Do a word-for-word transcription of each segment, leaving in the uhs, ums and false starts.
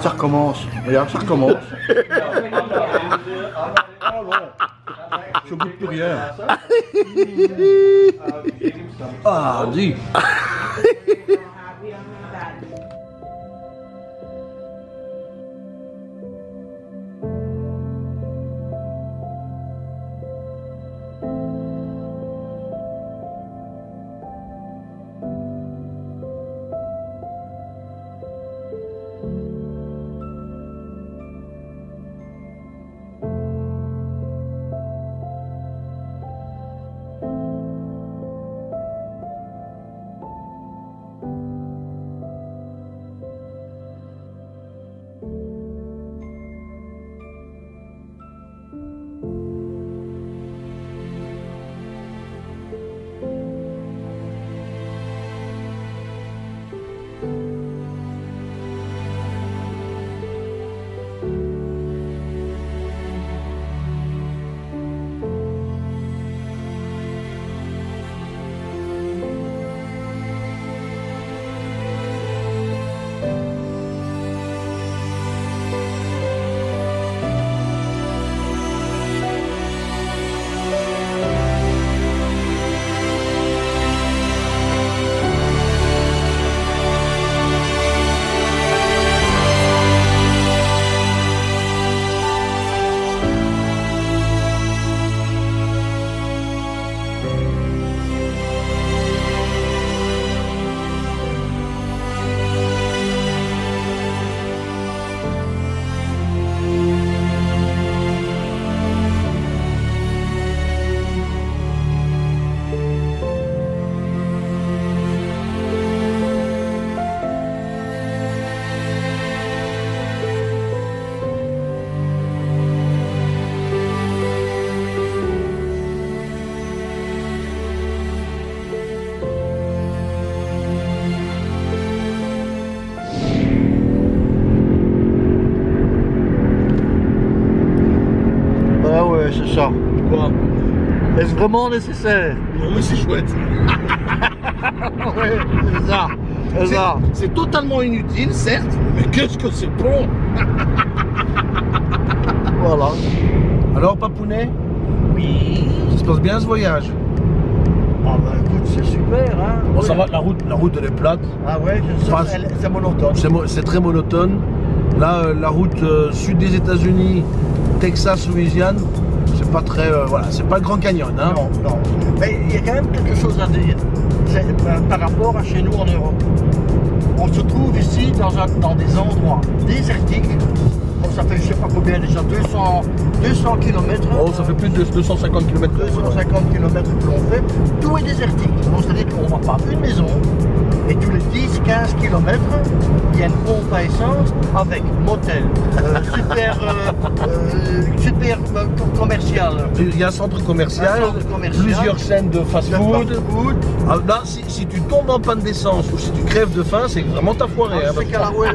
Ça recommence. Regarde, ça recommence. Je goûte plus rien. Ah, dis. Est-ce vraiment nécessaire? Non, mais c'est chouette. Ouais, c'est ça. C'est ça. C'est totalement inutile, certes, mais qu'est-ce que c'est bon. Voilà. Alors, Papounet? Oui. Ça se passe bien ce voyage? Ah, bah écoute, c'est super, hein. Bon, ouais. Ça va, la route, la route elle est plate. Ah, ouais, enfin, c'est monotone. C'est très monotone. Là, euh, la route euh, sud des États-Unis, Texas, Louisiane. C'est pas très. Euh, voilà, c'est pas le Grand Canyon, hein. Non, non. Mais il y a quand même quelque chose à dire euh, par rapport à chez nous en Europe. On se trouve ici dans, un, dans des endroits désertiques. Bon, ça fait je sais pas combien déjà, deux cents kilomètres. Oh, ça fait plus de deux cent cinquante kilomètres. deux cent cinquante kilomètres que l'on fait. Tout est désertique. Donc c'est-à-dire qu'on ne voit pas une maison. Et tous les dix à quinze kilomètres, il y a une pompe à essence avec motel, euh, super, euh, euh, super commercial. Il y a un centre commercial, un centre commercial plusieurs chaînes de fast-food. Fast là, si, si tu tombes en panne d'essence ou si tu crèves de faim, c'est vraiment ta foirée. Ah, hein, c'est qu'à la roue, là,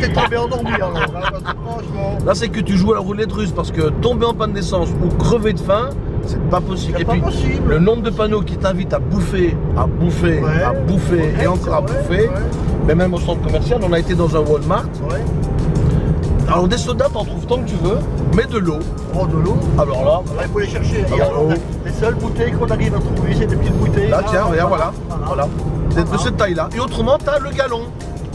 t'es tombé endormi alors. Là, franchement... là c'est que tu joues à la roulette russe parce que tomber en panne d'essence ou crever de faim, c'est pas possible. Et pas puis, possible. Le nombre de panneaux qui t'invitent à bouffer, à bouffer, ouais, à bouffer ouais, et encore à vrai, bouffer. Ouais. Mais même au centre commercial, on a été dans un Walmart. Ouais. Alors des sodas, t'en trouves tant que tu veux, mais de l'eau. Oh, de l'eau. Alors là, il faut les chercher. Ah, alors, là, les seules bouteilles qu'on arrive à trouver, c'est des petites bouteilles. Là, là tiens, regarde, voilà. Voilà. Voilà. Voilà. De cette taille-là. Et autrement, t'as le gallon.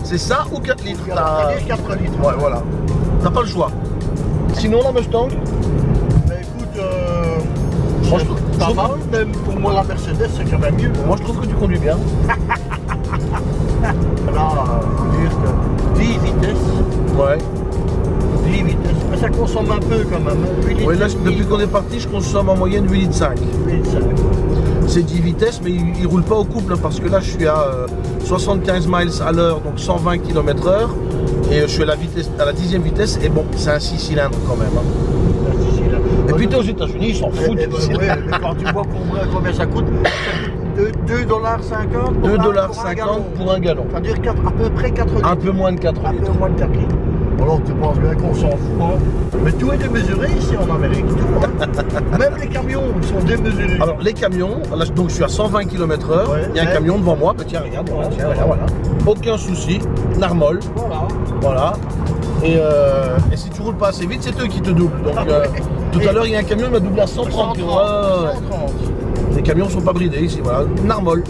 C'est ça ou quatre litres. T'as quatre litres. Ouais, voilà. T'as pas le choix. Sinon, la Mustang. Bah écoute. Euh... Moi, je trouve, je trouve mal, que... même pour moi la Mercedes c'est quand même mieux. Moi je trouve que tu conduis bien. Là, euh, dix vitesses. Ouais. dix vitesses. Mais ça consomme un peu quand même. Ouais, là, depuis qu'on est parti, je consomme en moyenne huit virgule cinq litres. C'est dix vitesses, mais il ne roule pas au couple hein, parce que là je suis à euh, soixante-quinze miles à l'heure, donc cent vingt kilomètres heure. Et je suis à la vitesse, à la dixième vitesse, et bon, c'est un six cylindres quand même. Hein. Et puis aux États-Unis, ils s'en foutent. Eh ben, ouais, mais quand tu vois combien ça coûte, deux dollars cinquante. deux dollars cinquante pour un gallon. C'est-à-dire à peu près quatre litres. Un peu moins de quatre litres. Alors tu penses bien qu'on s'en fout, hein. Mais tout est démesuré ici en Amérique, tout, hein. Même les camions, ils sont démesurés. Alors les camions, là, donc je suis à cent vingt kilomètres heure, il ouais, y a ouais. un camion devant moi, bah, tiens regarde, voilà, tiens, regarde, voilà. Aucun souci, narmol, voilà. voilà. Et, euh, et si tu roules pas assez vite, c'est eux qui te doublent. Donc euh, tout à l'heure, il y a un camion qui m'a doublé à cent trente kilomètres heure. Ouais. Les camions ne sont pas bridés ici, voilà, narmol.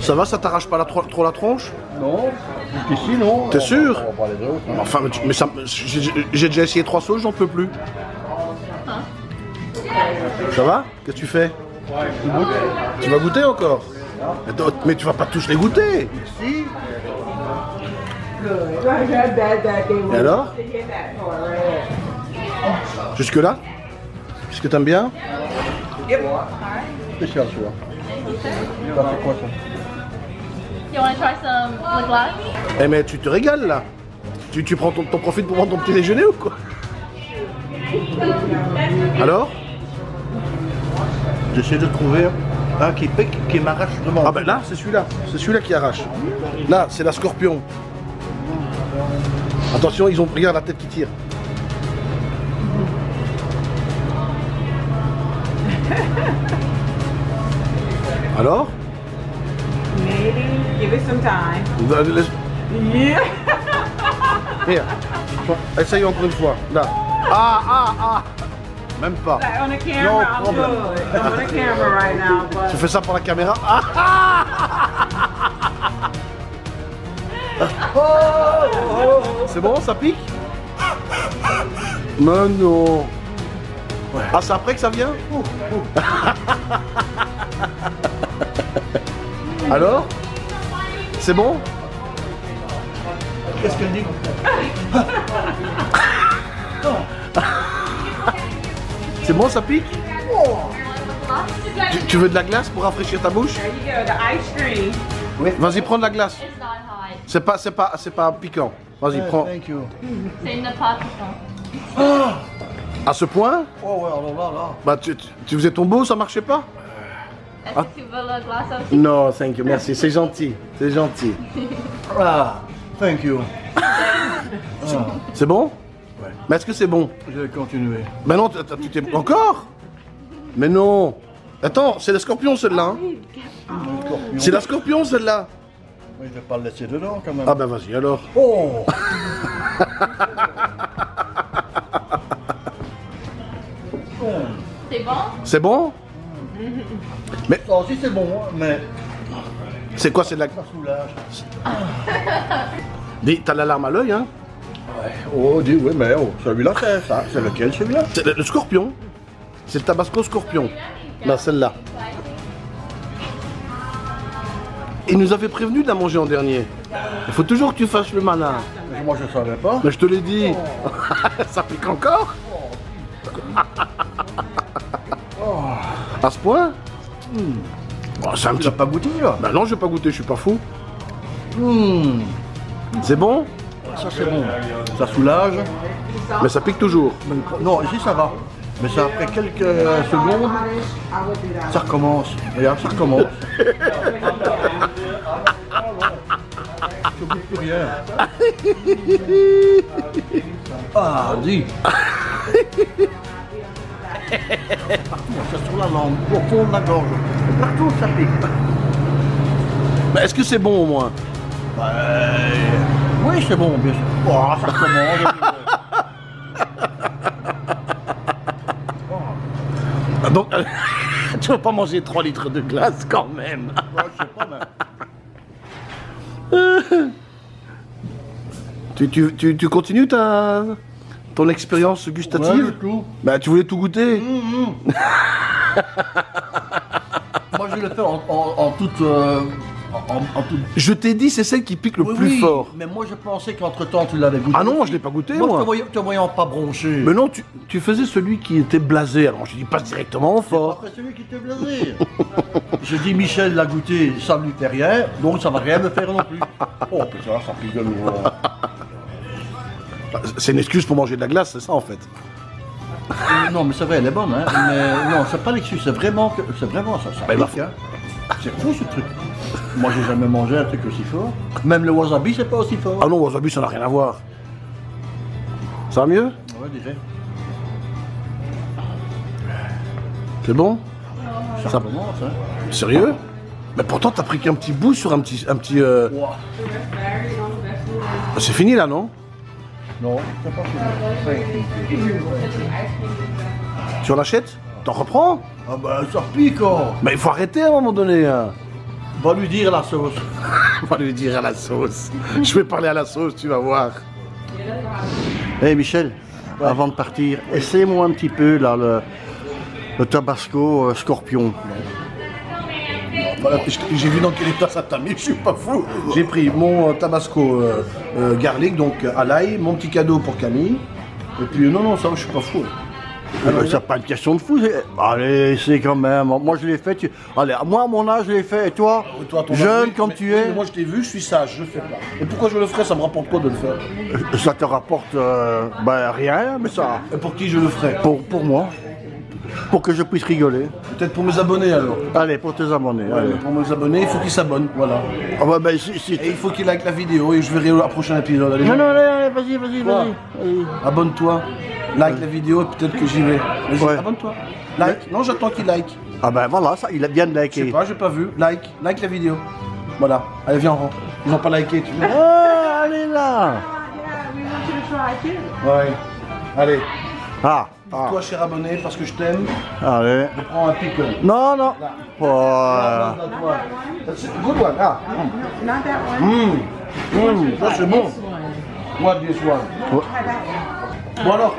Ça va, ça t'arrache pas la tro trop la tronche? Non, jusqu'ici non. T'es sûr? On va, on va les autres, hein. Enfin, mais, tu, mais ça, j'ai déjà essayé trois sauces, j'en peux plus. Ça va? Qu'est-ce que tu fais? Tu vas goûter encore? Mais, mais tu vas pas tous les goûter. Si. Et alors? Jusque là? Est-ce que t'aimes bien? Spécial celui-là. T'as fait quoi ça? You wanna try some glass? Eh mais tu te régales là. Tu, tu prends ton, ton profites pour prendre ton petit déjeuner ou quoi? Alors? J'essaie de trouver un qui pique, qui m'arrache vraiment. Ah ben là, c'est celui-là. C'est celui-là qui arrache. Là, c'est la scorpion. Attention, ils ont pris la tête qui tire. Alors? Maybe give it some time. Yeah. Here. Essaye encore une fois. Là. Ah ah ah. Même pas. On a camera, no I'm problem. Good. I'm on a camera right now. But... Tu fais ça pour la caméra? Ah ah oh, oh. C'est bon, ça pique? Mais non. Ouais. Ah c'est après que ça vient? Oh, oh. Alors? C'est bon? Qu'est-ce qu'elle dit? C'est bon, ça pique? Oh. Tu, tu veux de la glace pour rafraîchir ta bouche? Vas-y, prends de la glace. C'est pas, c'est pas, c'est pas piquant. Vas-y, yeah, prends. C'est une pas piquant. À ce point? Oh ouais, alors là, là. Bah, tu, tu faisais ton beau, ça marchait pas? Est-ce ah. que tu veux le glace aussi? Non, thank you, merci, c'est gentil, c'est gentil. Ah, thank you. Ah. C'est bon? Ouais. Mais est-ce que c'est bon? Je vais continuer. Mais non, tu t'es... Encore? Mais non. Attends, c'est la scorpion celle-là. Hein. C'est la scorpion celle-là. Oui, je vais pas le laisser dedans quand même. Ah ben vas-y alors. Oh. C'est bon? C'est bon? Mais ça aussi c'est bon, mais... C'est quoi, c'est de la... Ça soulage. T'as la larme à l'œil, hein? Ouais, oh, dis, oui, mais oh, celui-là, c'est ça. C'est lequel, celui-là? C'est le, le scorpion. C'est le Tabasco scorpion. Là, celle-là. Il nous avait prévenu de la manger en dernier. Il faut toujours que tu fasses le malin. Mais moi, je ne savais pas. Mais je te l'ai dit. Oh. Ça pique encore? À ce point, mmh. oh, c'est un petit... Tu n'as pas goûté là? Bah non, je vais pas goûter, je suis pas fou. Mmh. C'est bon? Ça c'est bon. Ça soulage. Mais ça pique toujours. Non, ici ça va. Mais ça après quelques secondes, ça recommence. Regarde, ça recommence. Je ne goûte plus rien. Ah, dis. Partout, ça sur la langue, au fond de la gorge, partout ça pique. Mais est-ce que c'est bon au moins? Bah, oui, c'est bon, bien sûr. Oh, ça recommande. Donc, tu vas pas manger trois litres de glace quand même. Ouais, je sais pas, mais... tu, tu, tu, tu continues ta... ton expérience gustative? Ouais, tout. Bah, tu voulais tout goûter. Mmh, mmh. Moi, je vais le faire en, en, en toute... Euh, en, en toute... Je t'ai dit, c'est celle qui pique le oui, plus oui, fort. Mais moi, je pensais qu'entre-temps, tu l'avais goûté. Ah non, je l'ai pas goûté, moi. Moi, te voyant, te voyant pas broncher. Mais non, tu, tu faisais celui qui était blasé. Alors, je dis, passe directement en fort. Après celui qui était blasé. Je dis, Michel l'a goûté, ça ne lui fait rien, donc ça va rien me faire non plus. Oh, putain, ça pique de lourd. C'est une excuse pour manger de la glace, c'est ça en fait. Euh, non, mais c'est vrai, elle est bonne, hein. Mais non, c'est pas l'excuse, c'est vraiment que, c'est vraiment ça. ça bah, hein. C'est fou ce truc. Moi, j'ai jamais mangé un truc aussi fort. Même le wasabi, c'est pas aussi fort. Ah non, wasabi, ça n'a rien à voir. Ça va mieux? Ouais, déjà. C'est bon? Ça, ça commence, hein. Sérieux? Mais pourtant, t'as pris qu'un petit bout sur un petit, un petit. Euh... Wow. C'est fini là, non? Non, c'est pas fini. Tu en achètes? T'en reprends? Ah bah ça pique hein. Mais il faut arrêter à un moment donné. Va lui dire la sauce. Va lui dire à la sauce. Je vais parler à la sauce, tu vas voir. Hé hey Michel, ouais. Avant de partir, ouais. Essaie-moi un petit peu là le, le Tabasco euh, scorpion. Voilà, j'ai vu dans quel état ça t'a mis, je suis pas fou. J'ai pris mon euh, Tabasco euh, euh, garlic, donc à l'ail, mon petit cadeau pour Camille. Et puis non, non, ça je suis pas fou. Alors, c'est pas une question de fou. Allez, c'est quand même. Moi je l'ai fait. Tu... Allez, moi à mon âge je l'ai fait. Et toi, euh, toi jeune avis, comme mais, tu mais, es. Mais moi je t'ai vu, je suis sage, je fais pas. Et pourquoi je le ferais? Ça me rapporte quoi de le faire? Ça te rapporte euh, ben, rien, mais ça. Et pour qui je le ferais? Pour, pour moi. Pour que je puisse rigoler. Peut-être pour mes abonnés alors. Allez, pour tes abonnés. Ouais, allez. Pour mes abonnés, il faut qu'ils s'abonnent, voilà. Ah bah, bah, si, si. Et il faut qu'ils likent la vidéo et je verrai le prochain épisode. Allez, non, non, allez, allez, vas-y, vas-y, vas-y. Abonne-toi, like ouais. La vidéo et peut-être que j'y vais. Vas-y, ouais. Abonne-toi. Like. Ouais. Non, j'attends qu'il like. Ah ben bah, voilà, ça, il a bien liké. Je sais pas, j'ai pas vu. Like, like la vidéo. Voilà. Allez, viens, on rentre. Ils ont pas liké, tu vois. Ah, allez là. Ouais. Allez. Ah. Ah. Toi, cher abonné, parce que je t'aime, allez. Je prends un pickle. Non, non. Oh. Là, là, là, là. Good one. Ah. Mm. Not that one. Mm. Mm. Ça, c'est bon. What this one. Oh. Bon alors,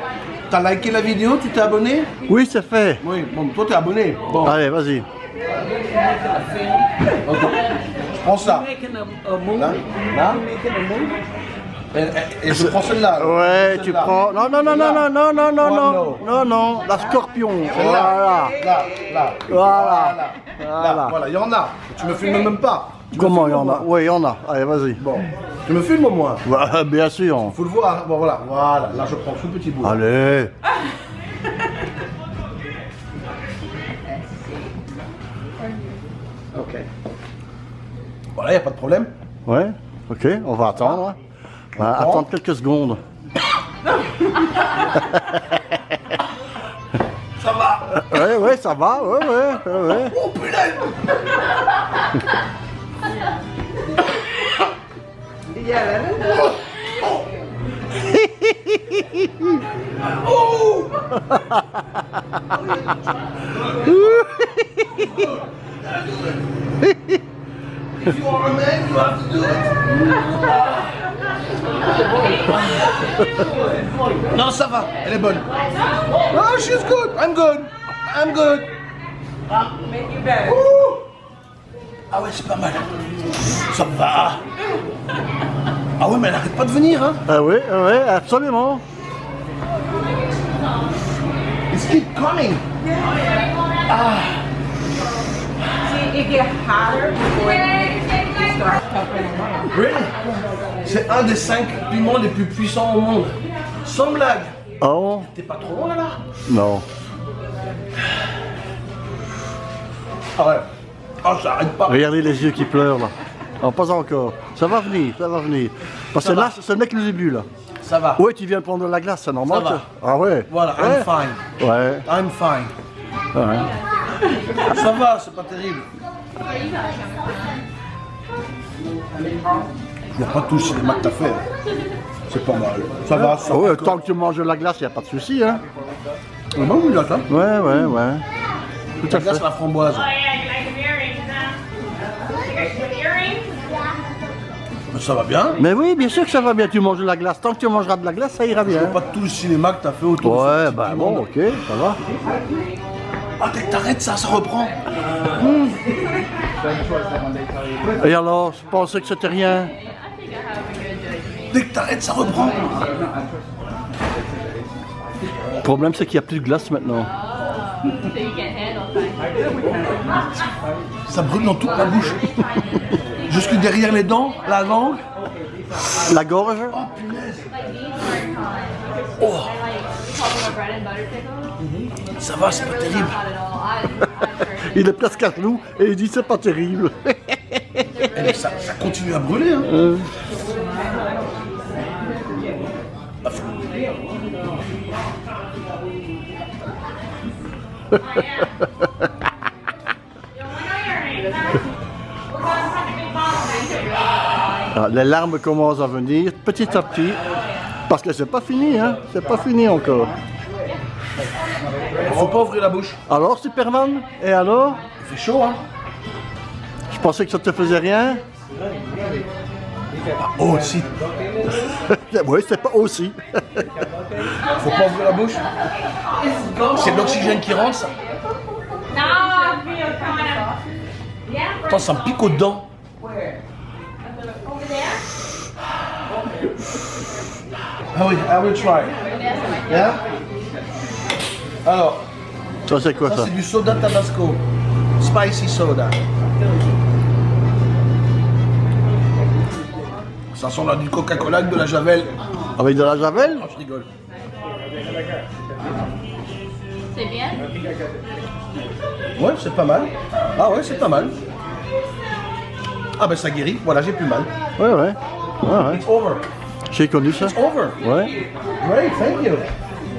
t'as liké la vidéo, tu t'es abonné? Oui, c'est fait. Oui, bon, toi, t'es abonné. Bon. Allez, vas-y. Je prends ça. Là, là. Et, et je prends celle-là. Ouais, celle tu prends. Non, non, non, non, non, non, non, non, non, non, non, la scorpion. Voilà. Là, là. Voilà. Voilà. Voilà, il y en a. Tu me filmes même pas. Tu Comment il y en a? Oui, il y en a. Allez, vas-y. Bon. Tu me filmes au moins? Bah, bien sûr. Faut le voir. Bon, voilà. Voilà. Là, je prends ce petit bout. Allez. Ok. Voilà, il n'y a pas de problème. Ouais. Ok, on va attendre. Bah, attendre quelques secondes. Ça va. Ouais, ouais, ça va, ouais, ouais, ouais. Oh putain. Oh. If you are a man, you have to do it. Non, ça va, elle est bonne. Oh, she's good. I'm good. I'm good. Ouh. Ah ouais, c'est pas mal. Ça va. Ah ouais, mais elle arrête pas de venir, hein. Ah ouais, ouais, absolument. It's keep coming. Ah. Oui, c'est un des cinq piments les plus puissants au monde. Sans blague. Oh. T'es pas trop loin là? Non. Ah ouais. Ah, j'arrête pas. Regardez les yeux qui pleurent là. Non, pas encore. Ça va venir, ça va venir. Parce que là, ce n'est que le début, là. Ça va. Oui, tu viens de prendre de la glace, c'est normal. Ça va. Ah ouais. Voilà, ouais. I'm fine. Ouais. I'm fine. Ouais. Ça va, c'est pas terrible. Il n'y a pas de touche, c'est le mac à faire. C'est pas mal. Ça va, ça va. Ouais, tant que tu manges de la glace, il n'y a pas de souci, hein. Ah bah oui, là, ça. Ouais, ouais, ouais. Tout la à glace, fait. La framboise. Ça va bien. Mais oui, bien sûr que ça va bien, tu manges de la glace. Tant que tu mangeras de la glace, ça ira bien. C'est pas tout le cinéma que t'as fait autour ouais, de ça. Ouais, bah bon, ok, ça va. Ah, dès que t'arrêtes ça, ça reprend. Mmh. Et alors, je pensais que c'était rien. Dès que t'arrêtes, ça reprend. Le problème, c'est qu'il n'y a plus de glace maintenant. Ça brûle dans toute la bouche. Jusque derrière les dents, la langue, la gorge. Oh punaise. Oh. Ça va, c'est pas terrible. Il est presque à genoux et il dit c'est pas terrible. ça, ça continue à brûler. Hein. Euh. Alors, les larmes commencent à venir petit à petit, parce que c'est pas fini, hein, c'est pas fini encore. Faut pas ouvrir la bouche. Alors Superman, et alors? Il fait chaud, hein. Je pensais que ça te faisait rien. Pas aussi. Oui, c'est pas aussi. Faut pas ouvrir la bouche. C'est de l'oxygène qui rentre, ça. Attends, ça me pique aux dents. Ah oui, I will try. Yeah. Alors, ça c'est quoi ça? Ça c'est du soda Tabasco, spicy soda. Ça sent là du Coca-Cola avec de la Javel. Avec de la Javel? Oh, je rigole. C'est bien? Ouais, c'est pas mal. Ah ouais, c'est pas mal. Ah ben ça guérit, voilà, j'ai plus mal. Ouais, ouais. Ouais, ouais. It's over. J'ai connu ça. It's over. Ouais. Great, thank you.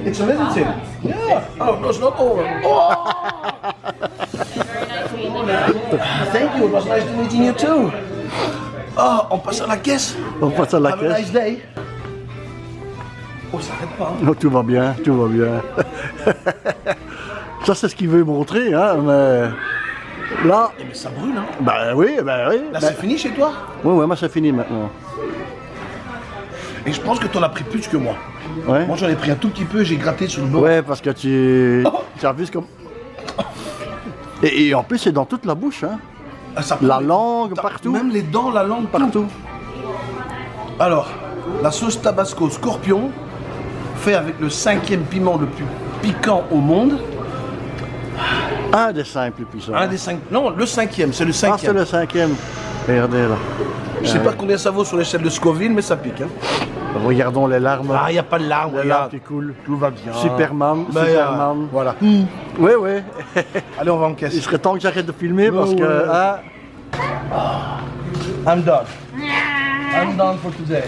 It's amazing. Yeah. Oh, no, it's not over. Oh! Thank you, it was nice to meet you too. Oh, on passe à la caisse. On passe à la Have caisse. A nice day. Oh, ça arrête pas. Hein. Non, tout va bien, tout va bien. Ça, c'est ce qu'il veut montrer, hein, mais... Là, eh ben, ça brûle, hein. Bah oui, bah oui. Là, bah... c'est fini chez toi? Oui, oui, moi, c'est fini maintenant. Et je pense que t'en as pris plus que moi. Ouais. Moi, j'en ai pris un tout petit peu, j'ai gratté sur le bord. Ouais, parce que tu... Oh. Tu as vu ce comme... et, et en plus, c'est dans toute la bouche, hein. Ah, ça la langue, partout. Même les dents, la langue, partout. Alors, la sauce Tabasco Scorpion, fait avec le cinquième piment le plus piquant au monde. Un des cinq plus puissants. Un des cinq... Non, le cinquième, c'est le cinquième. Ah, c'est le cinquième. Regardez, là. Je sais pas combien ça vaut sur l'échelle de Scoville, mais ça pique, hein. Regardons les larmes. Ah, il n'y a pas de larmes, les larmes qui coulent. Tout va bien. Superman, bah, Superman. Euh, voilà. Mmh. Oui, oui. Allez, on va en caisse. Il serait temps que j'arrête de filmer no, parce que... Ouais. Hein... I'm done. I'm done for today.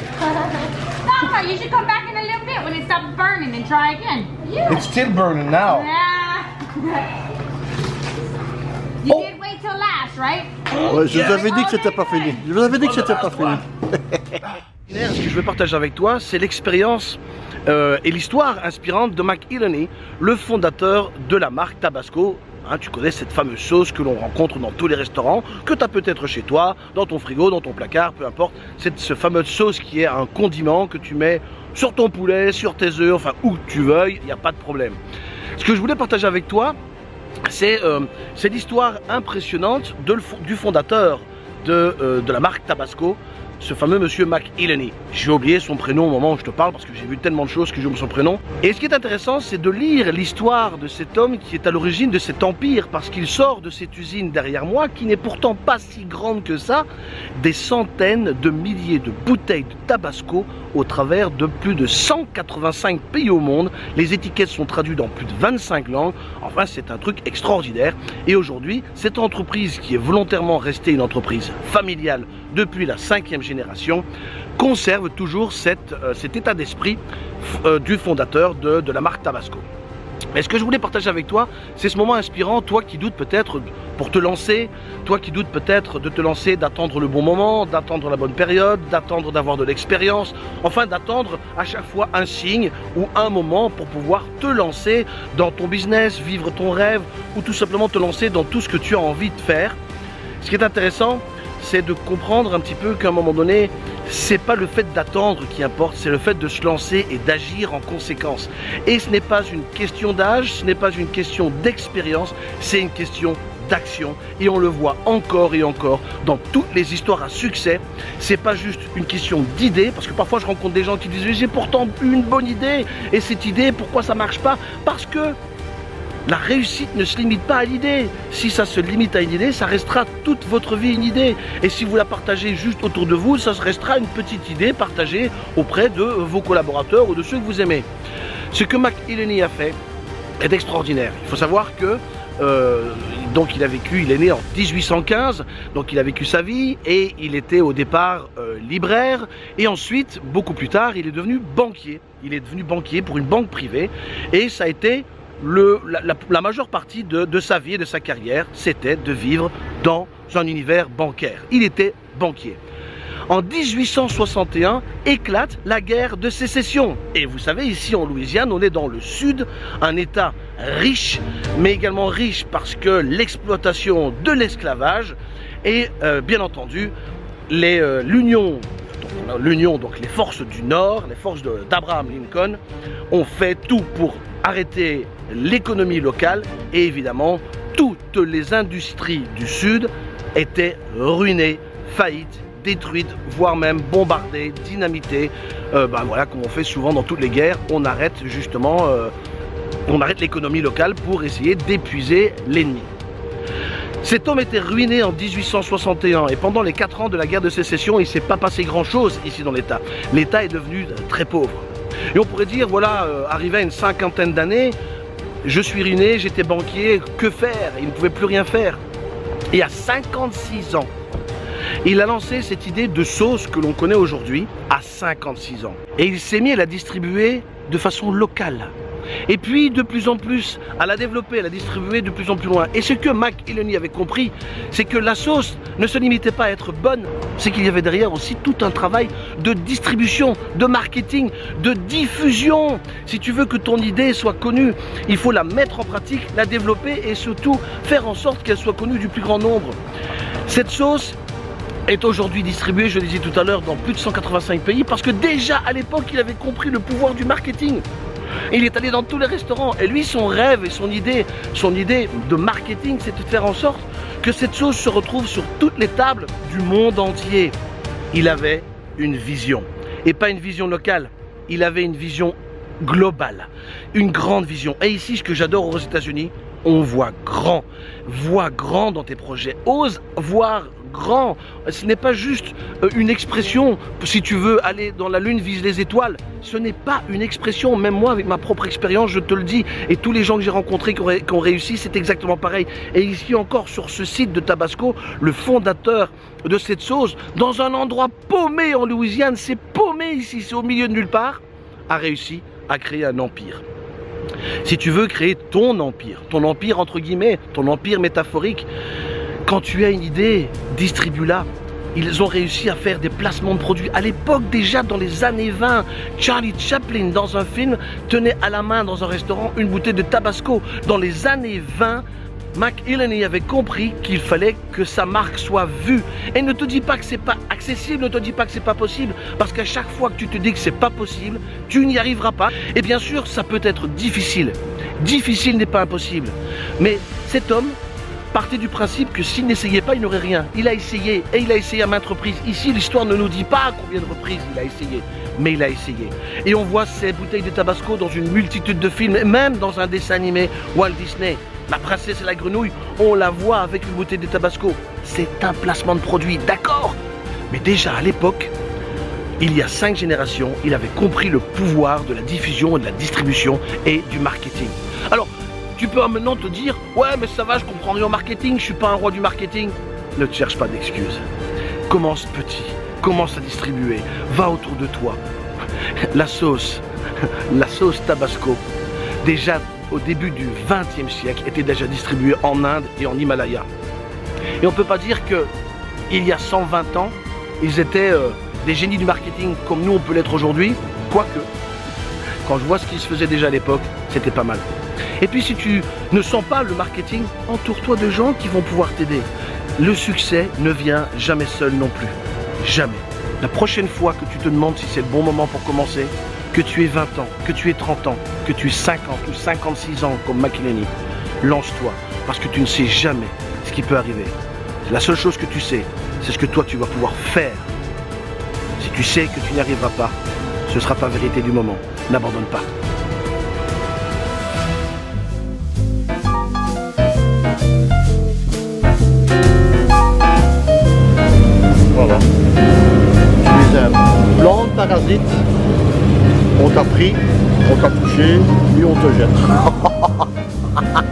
Papa, you should come back in a little bit when it stops burning and try again. Yeah. It's still burning now. You oh. Did wait till last, right? Ouais, je vous avais dit que c'était pas fini. Je vous avais dit que c'était pas fini. Ce que je vais partager avec toi, c'est l'expérience euh, et l'histoire inspirante de McIlhenny, le fondateur de la marque Tabasco. Hein, tu connais cette fameuse sauce que l'on rencontre dans tous les restaurants, que tu as peut-être chez toi, dans ton frigo, dans ton placard, peu importe. C'est ce fameuse sauce qui est un condiment que tu mets sur ton poulet, sur tes œufs, enfin où tu veuilles, il n'y a pas de problème. Ce que je voulais partager avec toi, c'est euh, l'histoire impressionnante de, du fondateur de, euh, de la marque Tabasco, ce fameux monsieur McIlhenny. J'ai oublié son prénom au moment où je te parle parce que j'ai vu tellement de choses que j'oublie son prénom. Et ce qui est intéressant, c'est de lire l'histoire de cet homme qui est à l'origine de cet empire, parce qu'il sort de cette usine derrière moi qui n'est pourtant pas si grande que ça, des centaines de milliers de bouteilles de Tabasco au travers de plus de cent quatre-vingt-cinq pays au monde. Les étiquettes sont traduites dans plus de vingt-cinq langues. Enfin, c'est un truc extraordinaire. Et aujourd'hui, cette entreprise qui est volontairement restée une entreprise familiale depuis la cinquième génération conserve toujours cette, euh, cet état d'esprit euh, du fondateur de, de la marque Tabasco. Et ce que je voulais partager avec toi, c'est ce moment inspirant, toi qui doutes peut-être pour te lancer, toi qui doutes peut-être de te lancer, d'attendre le bon moment, d'attendre la bonne période, d'attendre d'avoir de l'expérience, enfin d'attendre à chaque fois un signe ou un moment pour pouvoir te lancer dans ton business, vivre ton rêve ou tout simplement te lancer dans tout ce que tu as envie de faire. Ce qui est intéressant, c'est de comprendre un petit peu qu'à un moment donné, c'est pas le fait d'attendre qui importe, c'est le fait de se lancer et d'agir en conséquence. Et ce n'est pas une question d'âge, ce n'est pas une question d'expérience, c'est une question d'action. Et on le voit encore et encore dans toutes les histoires à succès. C'est pas juste une question d'idée, parce que parfois je rencontre des gens qui disent j'ai pourtant une bonne idée, et cette idée, pourquoi ça marche pas? Parce que la réussite ne se limite pas à l'idée. Si ça se limite à une idée, ça restera toute votre vie une idée. Et si vous la partagez juste autour de vous, ça restera une petite idée partagée auprès de vos collaborateurs ou de ceux que vous aimez. Ce que McIlhenny a fait est extraordinaire. Il faut savoir que Euh, donc il a vécu, il est né en mille huit cent quinze, donc il a vécu sa vie et il était au départ euh, libraire et ensuite, beaucoup plus tard, il est devenu banquier. Il est devenu banquier pour une banque privée et ça a été le, la, la, la majeure partie de, de sa vie et de sa carrière, c'était de vivre dans un univers bancaire. Il était banquier. En mille huit cent soixante et un éclate la guerre de sécession. Et vous savez, ici en Louisiane, on est dans le sud, un état riche, mais également riche parce que l'exploitation de l'esclavage et euh, bien entendu l'Union, euh, l'Union, donc les forces du Nord, les forces d'Abraham Lincoln, ont fait tout pour arrêter l'économie locale et évidemment toutes les industries du Sud étaient ruinées, faillites, détruites, voire même bombardées, dynamitées, euh, ben voilà, comme on fait souvent dans toutes les guerres, on arrête justement, euh, on arrête l'économie locale pour essayer d'épuiser l'ennemi. Cet homme était ruiné en mille huit cent soixante et un et pendant les quatre ans de la guerre de sécession, il ne s'est pas passé grand chose ici dans l'État. L'État est devenu très pauvre. Et on pourrait dire, voilà, euh, arrivé à une cinquantaine d'années, je suis ruiné, j'étais banquier, que faire? Il ne pouvait plus rien faire. Et à cinquante-six ans, il a lancé cette idée de sauce que l'on connaît aujourd'hui à cinquante-six ans. Et il s'est mis à la distribuer de façon locale. Et puis de plus en plus à la développer, à la distribuer de plus en plus loin. Et ce que McIlhenny avait compris, c'est que la sauce ne se limitait pas à être bonne, c'est qu'il y avait derrière aussi tout un travail de distribution, de marketing, de diffusion. Si tu veux que ton idée soit connue, il faut la mettre en pratique, la développer et surtout faire en sorte qu'elle soit connue du plus grand nombre. Cette sauce est aujourd'hui distribué, je le disais tout à l'heure, dans plus de cent quatre-vingt-cinq pays parce que déjà à l'époque il avait compris le pouvoir du marketing. Il est allé dans tous les restaurants et lui son rêve et son idée, son idée de marketing, c'est de faire en sorte que cette sauce se retrouve sur toutes les tables du monde entier. Il avait une vision et pas une vision locale, il avait une vision globale, une grande vision. Et ici ce que j'adore aux États-Unis, on voit grand, vois grand dans tes projets, ose voir grand. Ce n'est pas juste une expression, si tu veux aller dans la lune, vise les étoiles, ce n'est pas une expression, même moi avec ma propre expérience je te le dis, et tous les gens que j'ai rencontrés qui ont, qui ont réussi, c'est exactement pareil. Et ici encore sur ce site de Tabasco, le fondateur de cette sauce, dans un endroit paumé en Louisiane, c'est paumé ici, c'est au milieu de nulle part, a réussi à créer un empire. Si tu veux créer ton empire, ton empire entre guillemets, ton empire métaphorique, quand tu as une idée, distribue-la. Ils ont réussi à faire des placements de produits. À l'époque, déjà dans les années vingt, Charlie Chaplin, dans un film, tenait à la main dans un restaurant une bouteille de Tabasco. Dans les années vingt, McIlhenny avait compris qu'il fallait que sa marque soit vue. Et ne te dis pas que c'est pas accessible, ne te dis pas que c'est pas possible, parce qu'à chaque fois que tu te dis que c'est pas possible, tu n'y arriveras pas. Et bien sûr, ça peut être difficile. Difficile n'est pas impossible. Mais cet homme partait du principe que s'il n'essayait pas, il n'aurait rien. Il a essayé, et il a essayé à maintes reprises. Ici, l'histoire ne nous dit pas à combien de reprises il a essayé, mais il a essayé. Et on voit ces bouteilles de Tabasco dans une multitude de films, et même dans un dessin animé Walt Disney. La princesse et la grenouille, on la voit avec une bouteille de Tabasco. C'est un placement de produit, d'accord? Mais déjà à l'époque, il y a cinq générations, il avait compris le pouvoir de la diffusion, de la distribution et du marketing. Alors, tu peux maintenant te dire, ouais mais ça va, je comprends rien au marketing, je suis pas un roi du marketing. Ne te cherche pas d'excuses. Commence petit, commence à distribuer, va autour de toi. La sauce, la sauce Tabasco, déjà au début du vingtième siècle, était déjà distribuée en Inde et en Himalaya. Et on peut pas dire que il y a cent vingt ans, ils étaient euh, des génies du marketing comme nous on peut l'être aujourd'hui, quoique, quand je vois ce qui se faisait déjà à l'époque, c'était pas mal. Et puis si tu ne sens pas le marketing, entoure-toi de gens qui vont pouvoir t'aider. Le succès ne vient jamais seul non plus, jamais. La prochaine fois que tu te demandes si c'est le bon moment pour commencer, que tu aies vingt ans, que tu aies trente ans, que tu aies cinquante ou cinquante-six ans comme McIlhenny, lance-toi, parce que tu ne sais jamais ce qui peut arriver. La seule chose que tu sais, c'est ce que toi tu vas pouvoir faire. Si tu sais que tu n'y arriveras pas, ce ne sera pas vérité du moment. N'abandonne pas. Voilà. Tu les aimes. Plante, parasite, on t'a pris, on t'a touché, puis on te jette.